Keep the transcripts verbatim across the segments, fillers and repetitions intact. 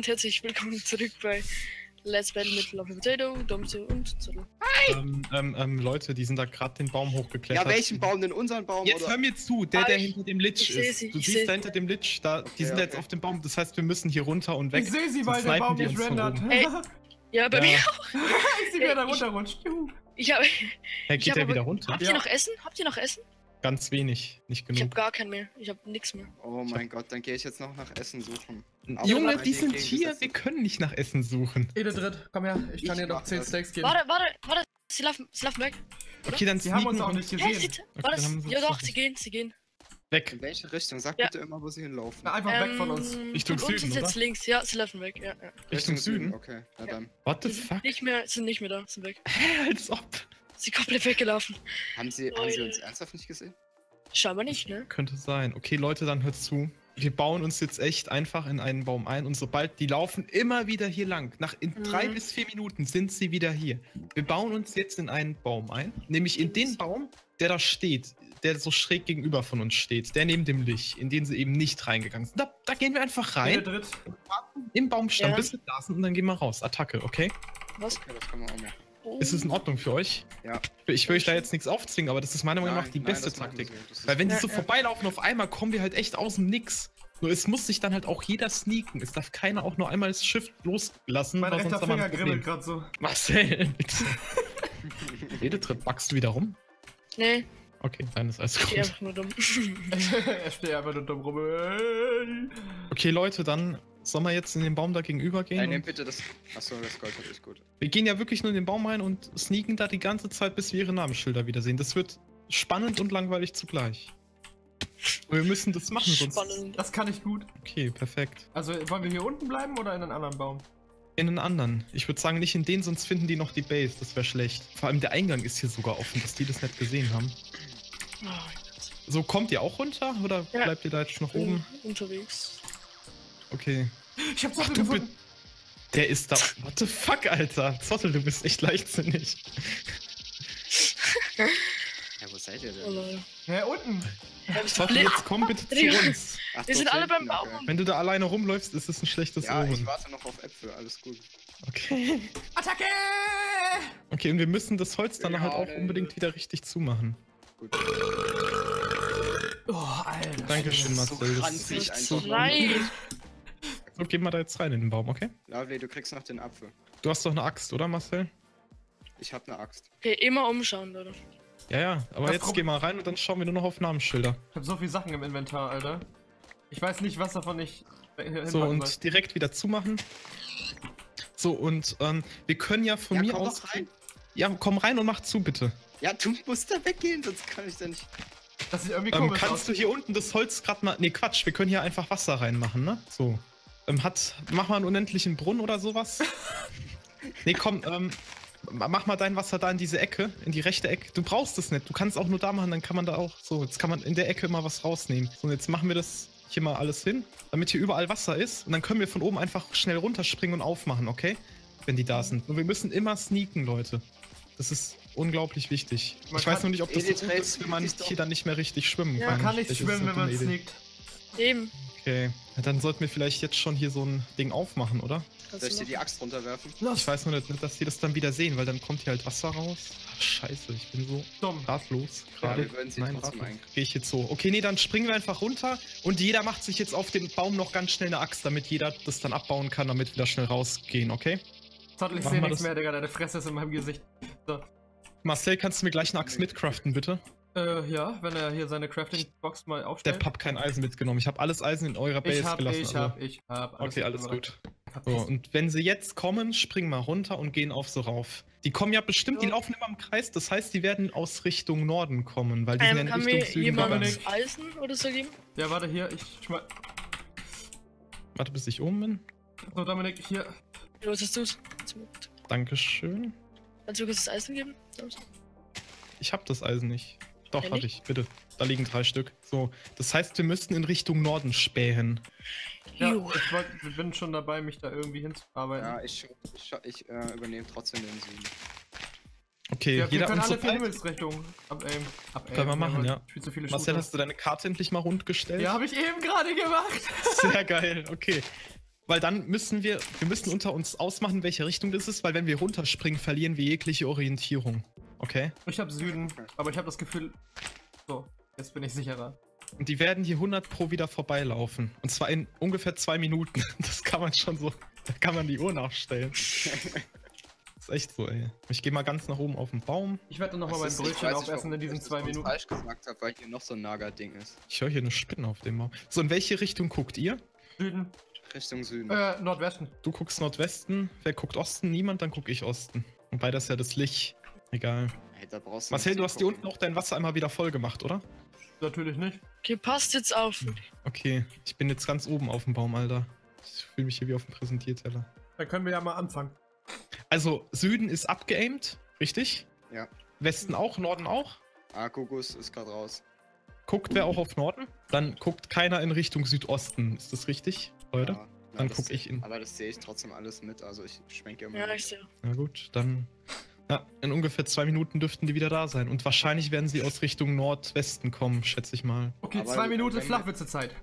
und herzlich willkommen zurück bei Let's Battle mit Lovelypotato, Domse und Zottel. Hi! Ähm, ähm, ähm, Leute, die sind da gerade den Baum hochgeklettert. Ja, welchen Baum denn? Unseren Baum? Jetzt oder? Hör mir zu, der, der ah, hinter dem Lich ist. Sie, du siehst da hinter dem Lich, da, okay, die sind okay. jetzt auf dem Baum, das heißt, wir müssen hier runter und weg. Ich sehe sie, weil der Baum nicht rendert. Hey. Ja, bei ja. mir auch. Ich sehe, wer da runterrutscht. Ich habe. Hey, geht der wieder runter? Habt ihr noch Essen? Habt ihr noch Essen? Ganz wenig, nicht genug. Ich hab gar keinen mehr, ich hab nix mehr. Oh mein Gott, dann gehe ich jetzt noch nach Essen suchen. Aber Junge, die sind hier, wir können nicht nach Essen suchen. Ededret, komm her, ich kann dir noch zehn Stacks geben. Warte, warte, warte, sie laufen, sie laufen weg. Okay, dann sie haben uns auch nicht gesehen. Ja doch, sie gehen, sie gehen. Weg. In welche Richtung? Sag bitte immer, wo sie hinlaufen. Na, einfach weg von uns. Richtung Süden, oder? Uns ist jetzt links, ja, sie laufen weg, ja, ja. Richtung Süden? Okay, na dann. What the fuck? Nicht mehr, sind nicht mehr da, sind weg. Hä, als ob. Sie komplett weggelaufen. Haben sie, haben sie uns ernsthaft nicht gesehen? Scheinbar nicht, ne? Könnte sein. Okay, Leute, dann hört zu. Wir bauen uns jetzt echt einfach in einen Baum ein und sobald die laufen, immer wieder hier lang. Nach in mhm. drei bis vier Minuten sind sie wieder hier. Wir bauen uns jetzt in einen Baum ein, nämlich in den Baum, der da steht, der so schräg gegenüber von uns steht, der neben dem Licht, in den sie eben nicht reingegangen sind. Da, da gehen wir einfach rein, der im Baumstamm, ja. bis wir da sind und dann gehen wir raus. Attacke, okay? Was? Okay, das kann man auch machen. Ist es in Ordnung für euch? Ja. Ich will euch da jetzt nichts aufzwingen, aber das ist meiner Meinung nach die beste Taktik. Weil wenn die so vorbeilaufen auf einmal, kommen wir halt echt außen nix. Nur es muss sich dann halt auch jeder sneaken. Es darf keiner auch nur einmal das Shift loslassen. Mein rechter Finger grimmelt gerade so. Marcel, Ededret, backst du wieder rum? Nee. Okay, dann ist alles gut. Ich stehe einfach nur dumm. Ich stehe einfach nur dumm rum. Okay, Leute, dann... Sollen wir jetzt in den Baum da gegenüber gehen? Nein, nehmt bitte das... Achso, das Gold ist gut. Wir gehen ja wirklich nur in den Baum rein und sneaken da die ganze Zeit, bis wir ihre Namensschilder wiedersehen. Das wird spannend und langweilig zugleich. Wir müssen das machen, sonst... Spannend. Das kann ich gut. Okay, perfekt. Also, wollen wir hier unten bleiben oder in einen anderen Baum? In einen anderen. Ich würde sagen, nicht in den, sonst finden die noch die Base. Das wäre schlecht. Vor allem der Eingang ist hier sogar offen, dass die das nicht gesehen haben. Oh, so, kommt ihr auch runter? Oder ja. bleibt ihr da jetzt noch oben? Unterwegs. Okay. Ich hab Zottel gefunden. Der ist da. What the fuck, Alter? Zottel, du bist echt leichtsinnig. Ja, wo seid ihr denn? Oh, ja, unten. Ja, Zottel, jetzt komm bitte zu uns. Ach, wir sind alle beim Baum. Okay. Wenn du da alleine rumläufst, ist es ein schlechtes Omen. Ja, ich warte noch auf Äpfel, alles gut. Okay. Attacke! Okay, und wir müssen das Holz dann ja, halt auch unbedingt wieder richtig zumachen. Gut. Oh, Alter. Dankeschön, Marcel. Das ist so kranzig einfach. Nein! So, gehen wir da jetzt rein in den Baum, okay? Lovely, du kriegst noch den Apfel. Du hast doch eine Axt, oder Marcel? Ich hab eine Axt. Okay, immer umschauen, Leute. Ja, ja, aber das jetzt Problem. Geh mal rein und dann schauen wir nur noch auf Namensschilder. Ich hab so viele Sachen im Inventar, Alter. Ich weiß nicht, was davon ich So, und soll. Direkt wieder zumachen. So, und ähm, wir können ja von ja, mir komm aus... Rein. Ja, komm rein und mach zu, bitte. Ja, du musst da weggehen, sonst kann ich da nicht... Das sieht irgendwie komisch ähm, kannst aus. Du hier unten das Holz gerade mal... Ne, Quatsch, wir können hier einfach Wasser reinmachen, ne? So. Ähm, hat... Mach mal einen unendlichen Brunnen oder sowas. Ne, komm, ähm... Mach mal dein Wasser da in diese Ecke, in die rechte Ecke. Du brauchst es nicht, du kannst auch nur da machen, dann kann man da auch... So, jetzt kann man in der Ecke mal was rausnehmen. So, und jetzt machen wir das hier mal alles hin, damit hier überall Wasser ist. Und dann können wir von oben einfach schnell runterspringen und aufmachen, okay? Wenn die da sind. Und wir müssen immer sneaken, Leute. Das ist... unglaublich wichtig. Man ich weiß noch nicht, ob das so gut ist, wenn man hier dann nicht mehr richtig schwimmen ja, kann. Man kann nicht schwimmen, wenn man sneakt. Eben. Okay, ja, dann sollten wir vielleicht jetzt schon hier so ein Ding aufmachen, oder? Soll ich dir die Axt runterwerfen? Ich weiß nur nicht, dass die das dann wieder sehen, weil dann kommt hier halt Wasser raus. Ach, scheiße, ich bin so dumm. Ratlos gerade. Ja, nein, ratlos. Gehe ich jetzt so. Okay, nee, dann springen wir einfach runter und jeder macht sich jetzt auf dem Baum noch ganz schnell eine Axt, damit jeder das dann abbauen kann, damit wir da schnell rausgehen, okay? Zottel, ich sehe nichts mehr, Digga, deine Fresse ist in meinem Gesicht. So. Marcel, kannst du mir gleich eine Axt mitcraften, bitte? Äh, ja, wenn er hier seine Crafting-Box mal aufstellt. Der Papp kein Eisen mitgenommen. Ich habe alles Eisen in eurer Base ich hab, gelassen. Ich hab, also. ich hab, ich hab. Alles okay, alles gut. So, und wenn sie jetzt kommen, springen wir runter und gehen auf sie rauf. Die kommen ja bestimmt, die laufen immer im Kreis. Das heißt, die werden aus Richtung Norden kommen, weil die ähm, sind ja in Richtung Süden. Jemand mit Eisen oder so geben? Ja, warte, hier, ich schmeiß... Warte, bis ich oben bin. So, Dominik, hier. Los, hast du's. Dankeschön. Kannst du kurz das Eisen geben? Ich hab das Eisen nicht. Doch, hab ich. Bitte. Da liegen drei Stück. So, das heißt, wir müssten in Richtung Norden spähen. Ja, ich wollt, wir sind schon dabei, mich da irgendwie hinzuarbeiten. Ja, ich, ich, ich äh, übernehme trotzdem den Süden. Okay, ja, jeder kann alle vier Himmelsrichtungen abaimen. Können wir machen, ja. Ich spiel so viele Shooter. Marcel, hast du deine Karte endlich mal rund gestellt? Ja, hab ich eben gerade gemacht. Sehr geil, okay. Weil dann müssen wir, wir müssen unter uns ausmachen, welche Richtung das ist, weil wenn wir runterspringen, verlieren wir jegliche Orientierung. Okay? Ich hab Süden, aber ich hab das Gefühl, so, jetzt bin ich sicherer. Und die werden hier hundert pro wieder vorbeilaufen. Und zwar in ungefähr zwei Minuten. Das kann man schon so, da kann man die Uhr nachstellen. Das ist echt so, ey. Ich gehe mal ganz nach oben auf den Baum. Ich werde dann nochmal mein Brötchen aufessen in diesen zwei Minuten. Ich gesagt habe, weil hier noch so ein Nager-Ding ist. Ich höre hier eine Spinne auf dem Baum. So, in welche Richtung guckt ihr? Süden. Richtung Süden. Äh, Nordwesten. Du guckst Nordwesten. Wer guckt Osten? Niemand, dann guck ich Osten. Und beides ja das Licht. Egal. Hey, da brauchst du Marcel, du hast gucken. Dir unten auch dein Wasser einmal wieder voll gemacht, oder? Natürlich nicht. Okay, passt jetzt auf. Okay, ich bin jetzt ganz oben auf dem Baum, Alter. Ich fühle mich hier wie auf dem Präsentierteller. Dann können wir ja mal anfangen. Also, Süden ist abgeaimt, richtig? Ja. Westen auch, Norden auch? Ah, Kokos ist gerade raus. Guckt wer auch auf Norden? Dann guckt keiner in Richtung Südosten. Ist das richtig, Leute? Ja, na, dann guck ich in... Aber das sehe ich trotzdem alles mit, also ich schwenke immer. Ja, ich sehe. Na gut, dann... Ja, in ungefähr zwei Minuten dürften die wieder da sein. Und wahrscheinlich werden sie aus Richtung Nordwesten kommen, schätze ich mal. Okay, aber zwei Minuten Flachwitzezeit.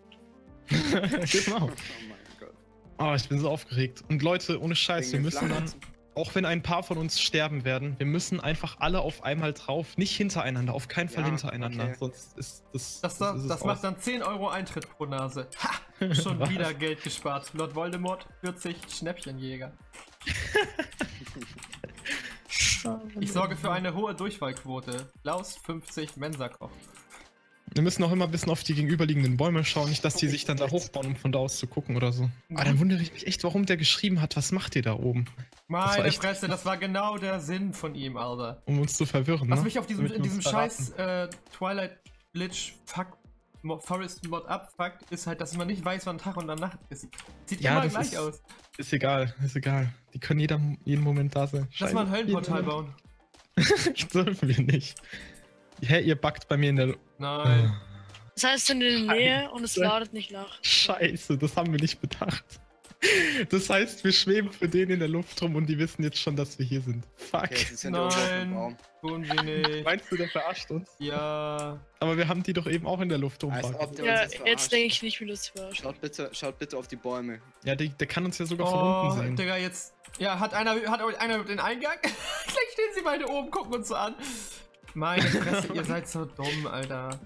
Genau. Oh mein Gott. Oh, ich bin so aufgeregt. Und Leute, ohne Scheiß, wir müssen dann, auch wenn ein paar von uns sterben werden, wir müssen einfach alle auf einmal drauf. Nicht hintereinander, auf keinen Fall ja, hintereinander. Okay. Sonst ist das... Das, das, ist das macht aus. Dann zehn Euro Eintritt pro Nase. Ha! Schon wieder Geld gespart. Lord Voldemort, vierzig Schnäppchenjäger. Ich sorge für eine hohe Durchfallquote. Klaus, fünfzig, Mensakoch. Wir müssen auch immer ein bisschen auf die gegenüberliegenden Bäume schauen, nicht dass die sich dann da hochbauen, um von da aus zu gucken oder so. Aber dann wundere ich mich echt, warum der geschrieben hat, was macht ihr da oben? Meine Fresse, das war genau der Sinn von ihm, Alter. Um uns zu verwirren, was ne? mich auf diesem, in diesem scheiß äh, Twilight Lich fuck, Forest Mod abfuckt, ist halt, dass man nicht weiß, wann Tag und wann Nacht ist. Sieht ja, immer gleich ist, aus. Ist egal, ist egal. Die können jeder, jeden Moment da sein. Lass mal ein Höllenportal bauen. Das dürfen wir nicht. Hä, ihr backt bei mir in der... Nein. Das heißt, in der Nähe Scheiße. Und es ladet nicht nach. Scheiße, das haben wir nicht bedacht. Das heißt, wir schweben für den in der Luft rum und die wissen jetzt schon, dass wir hier sind. Fuck. Okay, sind nein, tun wir nicht. Meinst du, der verarscht uns? Ja. Aber wir haben die doch eben auch in der Luft rumgepackt. Ja, jetzt, jetzt denke ich nicht, wie das verarscht. Schaut bitte, schaut bitte auf die Bäume. Ja, der, der kann uns ja sogar oh, von unten sein. Digga, jetzt... Ja, hat einer, hat einer den Eingang? Gleich stehen sie beide oben, gucken uns so an. Meine Fresse, ihr seid so dumm, Alter.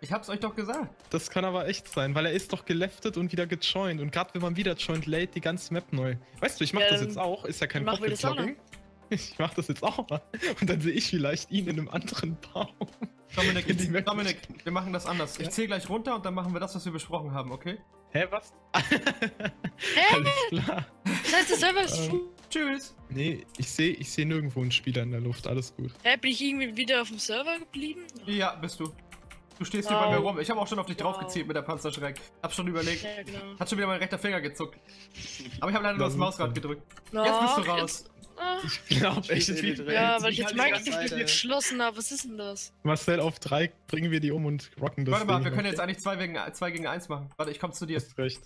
Ich hab's euch doch gesagt. Das kann aber echt sein, weil er ist doch geleftet und wieder gejoint. Und gerade wenn man wieder joint, lädt die ganze Map neu. Weißt du, ich mach ähm, das jetzt auch. Ist ja kein Pocket-Logging. Ich mach das jetzt auch mal. Und dann sehe ich vielleicht ihn in einem anderen Baum. Dominik, ich, Dominik wir machen das anders. Ja? Ich zähl gleich runter und dann machen wir das, was wir besprochen haben, okay? Hä, was? Hä? Alles klar. Das heißt, das selber ist ähm, tschüss. Nee, ich sehe ich seh nirgendwo einen Spieler in der Luft. Alles gut. Hä, bin ich irgendwie wieder auf dem Server geblieben? Ja, bist du. Du stehst wow. hier bei mir rum. Ich habe auch schon auf dich wow. draufgezielt mit der Panzerschreck. Hab schon überlegt. Ja, genau. Hat schon wieder mein rechter Finger gezuckt. Aber ich habe leider nur das Mausrad gedrückt. No, jetzt bist du raus. Jetzt, ah. Ich glaube echt nicht. Ja, weil ich jetzt mein Gefühl geschlossen habe. Was ist denn das? Marcel, auf drei bringen wir die um und rocken das. Warte mal, Ding wir können jetzt eigentlich zwei gegen eins machen. Warte, ich komm zu dir. Hast recht.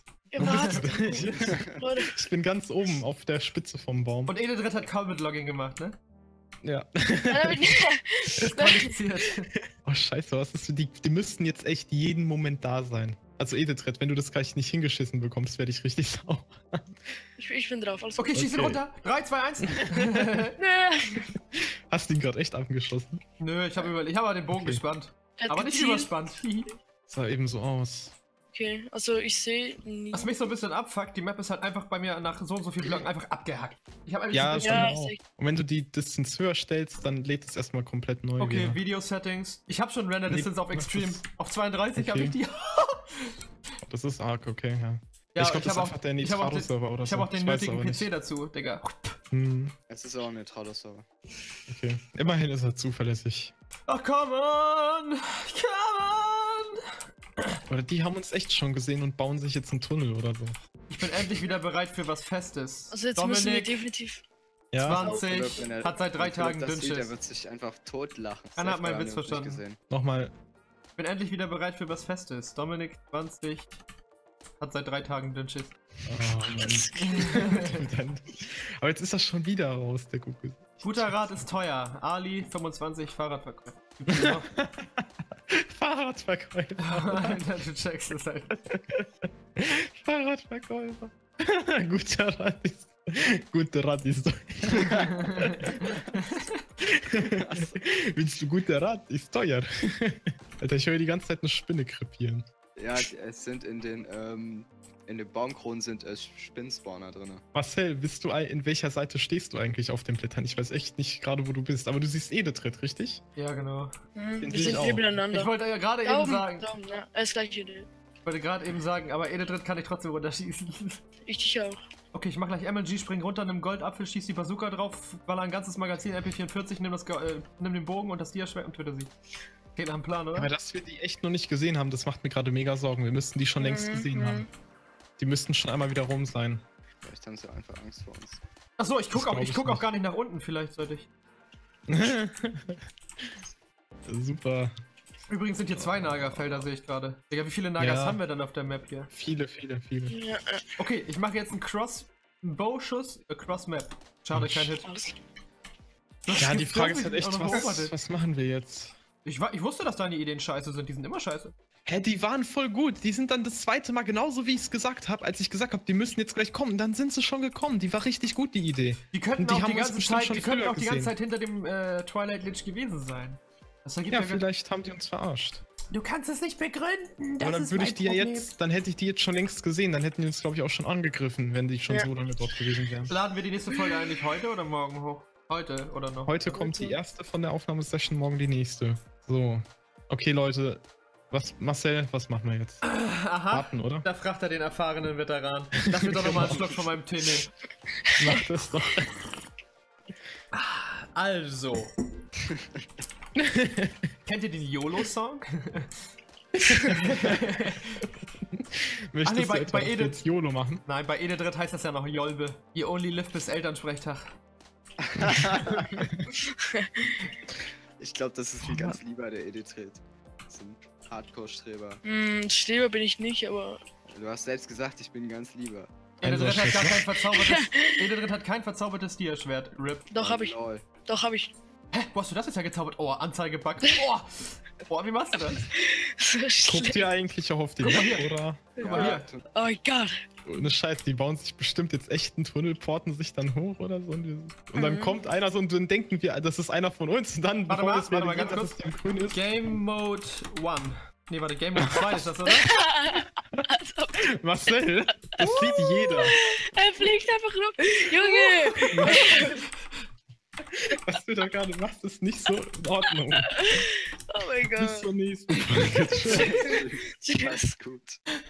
Ich bin ganz oben auf der Spitze vom Baum. Und Ededret hat kaum mit Logging gemacht, ne? Ja. Oh scheiße, was ist die, die müssten jetzt echt jeden Moment da sein. Also Ededret, wenn du das gleich nicht hingeschissen bekommst, werde ich richtig sauer. Ich, ich bin drauf, alles okay, gut. Schieß ihn runter! drei, zwei, eins! Hast du ihn gerade echt abgeschossen? Nö, ich habe über, ich hab mal den Bogen okay. gespannt. Hat aber gezielt. Nicht überspannt. Das sah eben so aus. Okay, also ich sehe nie. Was mich so ein bisschen abfuckt, die Map ist halt einfach bei mir nach so und so vielen Blöcken einfach abgehackt. Ich hab ja, das ja auch. Und wenn du die Distanz höher stellst, dann lädt es erstmal komplett neu. Okay, wieder. Video-Settings. Ich habe schon Render Distance auf Extreme. Auf zweiunddreißig okay. habe ich die. Das ist arg, okay, ja. ja ich glaube, das ist einfach der Nitrado-Server oder so. Ich habe auch den nötigen P C dazu, Digga. Hm. Es ist auch ein Nitrado-Server. Okay, immerhin ist er zuverlässig. Ach, come on! Come on! Oder die haben uns echt schon gesehen und bauen sich jetzt einen Tunnel oder so. Ich bin endlich wieder bereit für was Festes. Also jetzt Dominik, müssen wir definitiv... zwanzig, ja. hat seit drei Tagen Dünnschiss. Der wird sich einfach totlachen. Einer hat meinen Witz verstanden. Nochmal. Ich bin endlich wieder bereit für was Festes. Dominik, zwanzig, hat seit drei Tagen Dünnschiss. Oh Mann. Aber jetzt ist das schon wieder raus, der Kuckuck. Guter Rat ist teuer. Ali, fünfundzwanzig, Fahrradverkäufer. Fahrradverkäufer. Alter, du checkst es halt. Fahrradverkäufer. Guter Rat ist. Guter Rat ist. Willst du guter Rat? Ist teuer. Alter, ich höre die ganze Zeit eine Spinne krepieren. Ja, es sind in den, ähm, in den Baumkronen sind äh, Spinnspawner drin. Marcel, bist du in welcher Seite stehst du eigentlich auf den Blättern? Ich weiß echt nicht gerade, wo du bist, aber du siehst Ededret, richtig? Ja, genau. Mhm, ich sind nebeneinander. Ich wollte ja gerade eben sagen. Daumen, ja. Alles gleiche Idee. Ich wollte gerade eben sagen, aber Ededret kann ich trotzdem runterschießen. Ich dich auch. Okay, ich mach gleich M L G, spring runter, nimm Goldapfel, schieß die Bazooka drauf, baller ein ganzes Magazin, M P vierundvierzig, nimm, das, äh, nimm den Bogen und das Diaschwert und töte sie. Geht nach dem Plan, oder? Aber dass wir die echt noch nicht gesehen haben, das macht mir gerade mega Sorgen. Wir müssten die schon längst gesehen mhm. haben. Die müssten schon einmal wieder rum sein. Vielleicht haben sie einfach Angst vor uns. Achso, ich guck, auch, ich guck auch gar nicht nach unten, vielleicht sollte ich. Super. Übrigens sind hier zwei Nagerfelder, sehe ich gerade. Digga, wie viele Nagers ja. haben wir dann auf der Map hier? Viele, viele, viele. Ja. Okay, ich mache jetzt einen Cross-Bow-Schuss, äh, Cross-Map. Schade, kein Hit. Ja, die Frage ist halt echt, was, was machen wir jetzt? Ich, ich wusste, dass deine Ideen scheiße sind, die sind immer scheiße. Hä, die waren voll gut. Die sind dann das zweite Mal genauso, wie ich es gesagt habe, als ich gesagt habe, die müssen jetzt gleich kommen. Dann sind sie schon gekommen. Die war richtig gut, die Idee. Die könnten die auch, die ganze, Zeit, die könnten auch die ganze Zeit hinter dem äh, Twilight Lich gewesen sein. Das ja, ja, vielleicht haben die uns verarscht. Du kannst es nicht begründen, das aber dann ist würde ich die ja jetzt, dann hätte ich die jetzt schon längst gesehen, dann hätten die uns, glaube ich, auch schon angegriffen, wenn die schon ja. so lange dort gewesen wären. Laden wir die nächste Folge eigentlich heute oder morgen hoch? Heute oder noch? Heute kommt die erste von der Aufnahmesession, morgen die nächste. So. Okay, Leute. Was, Marcel, was machen wir jetzt? Aha, warten, oder? Da fragt er den erfahrenen Veteran. Lass mir doch nochmal einen Schluck von meinem Tee nehmen. Mach das doch. Also. Kennt ihr den YOLO-Song? Möchtest nee, bei, du bei Edith, jetzt YOLO machen? Nein, bei Ededret heißt das ja noch Jolbe. You only live bis Elternsprechtag. Ich glaube, das ist viel ganz lieber der Ededret. Das ist ein Hardcore-Streber. Mm, Streber bin ich nicht, aber... Du hast selbst gesagt, ich bin ganz lieber. Ededret hat gar kein verzaubertes... Ededret hat kein verzaubertes Diaschwert. R I P. Doch, hab ich. Lol. Doch, hab ich. Hä? Wo hast du das jetzt ja gezaubert? Oh, Anzeigebug. Oh, oh, wie machst du das? So guckt ihr eigentlich auch auf den Map, oder? Guck mal hier. Oh mein Gott. Ohne Scheiß, die bauen sich bestimmt jetzt echt einen Tunnel, porten sich dann hoch oder so. Und, und mhm. dann kommt einer so und dann denken wir, das ist einer von uns. Und dann, warte mal, das warte mal ganz kurz. Game Mode eins. Nee, warte, Game Mode zwei ist das, oder? Marcel, das uh, sieht jeder. Er fliegt einfach rum. Junge! Was du da gerade machst, ist nicht so in Ordnung. Oh mein Gott. Bis zur nächsten Folge. Tschüss. Tschüss. Mach's gut.